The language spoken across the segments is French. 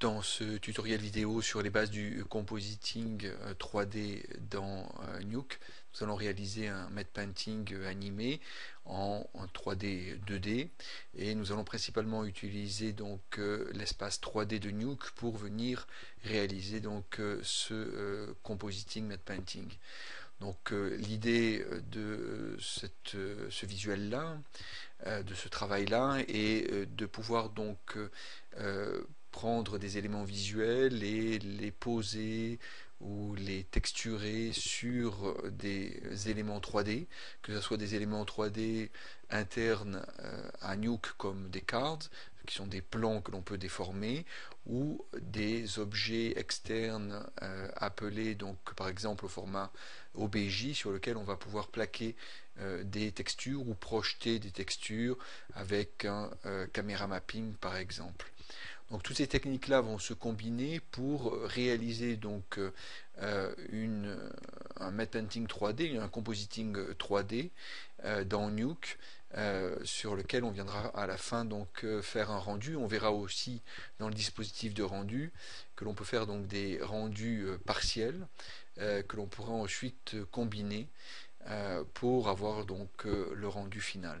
dans ce tutoriel vidéo sur les bases du compositing 3D dans Nuke, nous allons réaliser un matte painting animé en 3D 2D et nous allons principalement utiliser donc l'espace 3D de Nuke pour venir réaliser donc ce compositing matte painting. Donc l'idée de ce visuel-là, de ce travail-là, est de pouvoir donc prendre des éléments visuels et les poser ou les texturer sur des éléments 3D, que ce soit des éléments 3D internes à Nuke comme des cards, qui sont des plans que l'on peut déformer, ou des objets externes appelés donc par exemple au format OBJ sur lequel on va pouvoir plaquer des textures ou projeter des textures avec un caméra mapping par exemple. Donc toutes ces techniques-là vont se combiner pour réaliser donc un matte painting 3D, un compositing 3D dans Nuke, sur lequel on viendra à la fin donc faire un rendu. On verra aussi dans le dispositif de rendu que l'on peut faire donc des rendus partiels que l'on pourra ensuite combiner pour avoir donc le rendu final.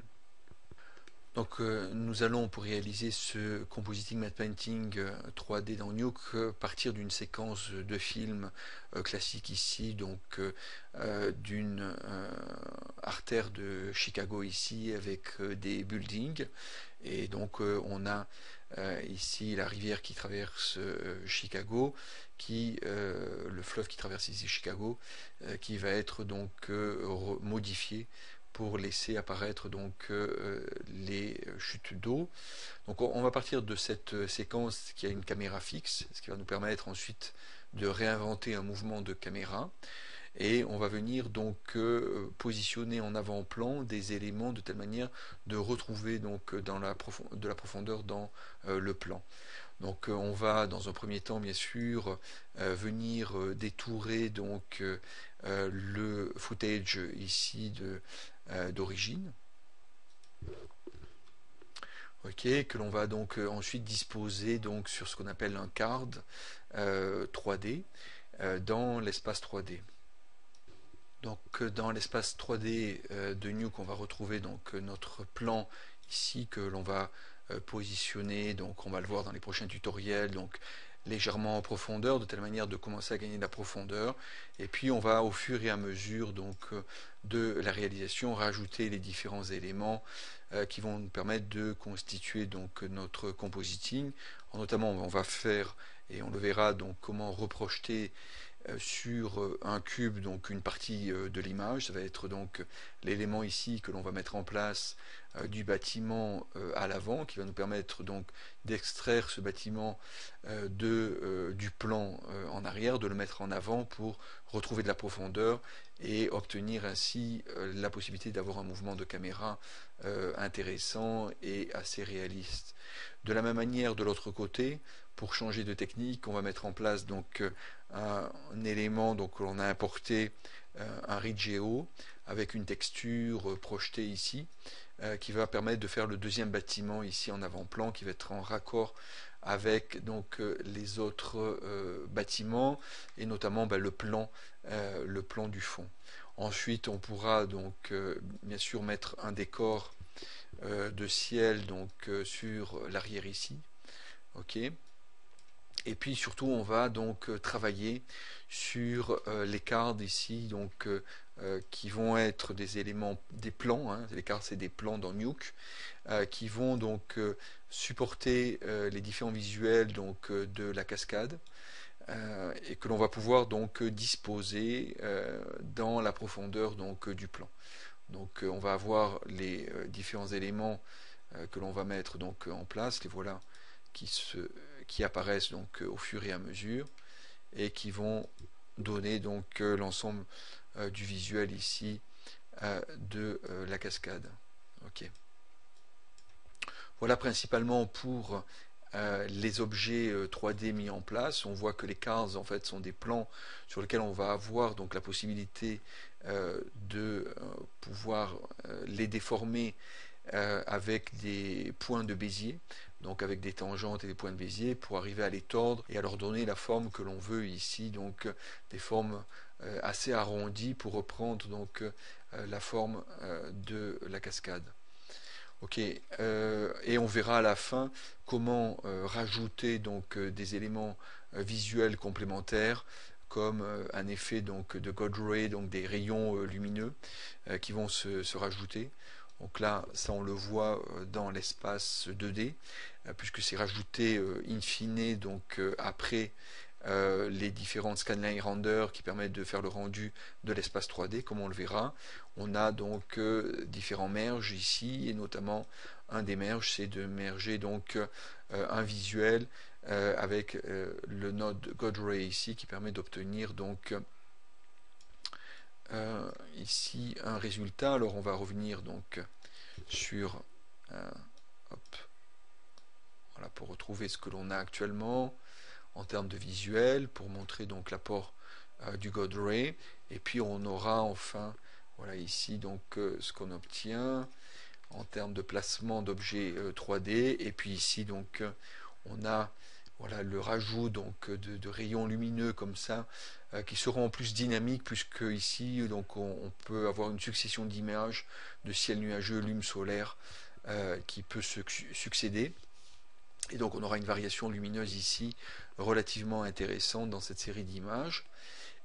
Donc nous allons, pour réaliser ce compositing matte painting 3D dans Nuke, partir d'une séquence de film classique ici, donc d'une artère de Chicago ici avec des buildings, et donc on a ici la rivière qui traverse Chicago, le fleuve qui traverse ici Chicago, qui va être donc modifié pour laisser apparaître donc les chutes d'eau. Donc on va partir de cette séquence qui a une caméra fixe, ce qui va nous permettre ensuite de réinventer un mouvement de caméra, et on va venir donc positionner en avant-plan des éléments de telle manière de retrouver donc de la profondeur dans le plan. Donc on va dans un premier temps bien sûr venir détourer donc le footage ici d'origine, que l'on va donc ensuite disposer donc sur ce qu'on appelle un card 3D dans l'espace 3D. Donc dans l'espace 3D de Nuke, on va retrouver donc notre plan ici que l'on va positionner, donc on va le voir dans les prochains tutoriels, donc légèrement en profondeur, de telle manière de commencer à gagner de la profondeur, et puis on va au fur et à mesure donc de la réalisation rajouter les différents éléments qui vont nous permettre de constituer donc notre compositing. Notamment on va faire, et on le verra donc, comment reprojeter sur un cube donc une partie de l'image. Ça va être donc l'élément ici que l'on va mettre en place du bâtiment à l'avant, qui va nous permettre donc d'extraire ce bâtiment du plan en arrière, de le mettre en avant pour retrouver de la profondeur et obtenir ainsi la possibilité d'avoir un mouvement de caméra intéressant et assez réaliste. De la même manière, de l'autre côté, pour changer de technique, on va mettre en place donc un élément donc que l'on a importé, un ridgeo avec une texture projetée ici qui va permettre de faire le deuxième bâtiment ici en avant-plan, qui va être en raccord avec donc les autres bâtiments et notamment le plan du fond. Ensuite on pourra donc bien sûr mettre un décor de ciel donc sur l'arrière ici, et puis surtout on va donc travailler sur les cards ici donc qui vont être des éléments, des plans, les cards c'est des plans dans Nuke, qui vont donc supporter les différents visuels donc de la cascade, et que l'on va pouvoir donc disposer dans la profondeur donc du plan. Donc on va avoir les différents éléments que l'on va mettre donc en place, les voilà qui apparaissent donc au fur et à mesure et qui vont donner donc l'ensemble du visuel ici de la cascade. Voilà principalement pour les objets 3D mis en place. On voit que les cards en fait sont des plans sur lesquels on va avoir donc la possibilité de pouvoir les déformer avec des points de Bézier, donc avec des tangentes et des points de Bézier, pour arriver à les tordre et à leur donner la forme que l'on veut ici, donc des formes assez arrondies pour reprendre donc la forme de la cascade. Ok, et on verra à la fin comment rajouter donc des éléments visuels complémentaires, comme un effet donc de Godray, donc des rayons lumineux qui vont se rajouter. Donc là, ça on le voit dans l'espace 2D, puisque c'est rajouté in fine, donc après les différentes scanlines render qui permettent de faire le rendu de l'espace 3D, comme on le verra. On a donc différents merges ici, et notamment un des merges, c'est de merger donc un visuel avec le node Godray ici, qui permet d'obtenir donc ici un résultat. Alors on va revenir donc sur hop, voilà, pour retrouver ce que l'on a actuellement en termes de visuel, pour montrer donc l'apport du Godray. Et puis on aura enfin, voilà, ici donc ce qu'on obtient en termes de placement d'objets 3D. Et puis ici donc on a, voilà, le rajout donc de rayons lumineux comme ça, qui seront en plus dynamiques, puisque ici donc on peut avoir une succession d'images de ciel nuageux, lume solaire qui peut se succéder. Et donc on aura une variation lumineuse ici relativement intéressante dans cette série d'images.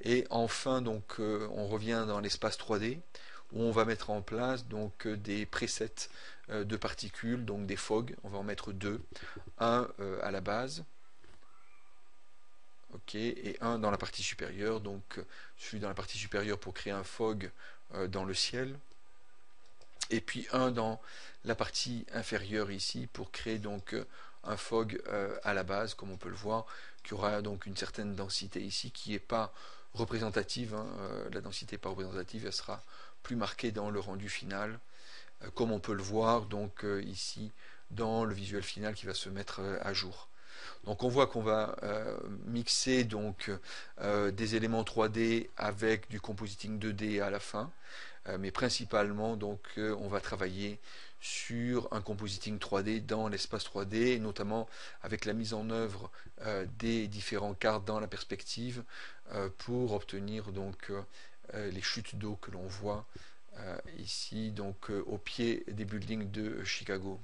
Et enfin donc on revient dans l'espace 3D où on va mettre en place donc des presets de particules, donc des fogs. On va en mettre deux, un à la base, ok, et un dans la partie supérieure. Donc celui dans la partie supérieure pour créer un fog dans le ciel, et puis un dans la partie inférieure ici pour créer donc un fog à la base, comme on peut le voir, qui aura donc une certaine densité ici qui n'est pas représentative, hein. La densité pas représentative, elle sera plus marquée dans le rendu final, comme on peut le voir donc ici dans le visuel final qui va se mettre à jour. Donc on voit qu'on va mixer donc des éléments 3D avec du compositing 2D à la fin, mais principalement donc on va travailler sur un compositing 3D dans l'espace 3D, notamment avec la mise en œuvre des différents cartes dans la perspective pour obtenir donc les chutes d'eau que l'on voit ici donc au pied des buildings de Chicago.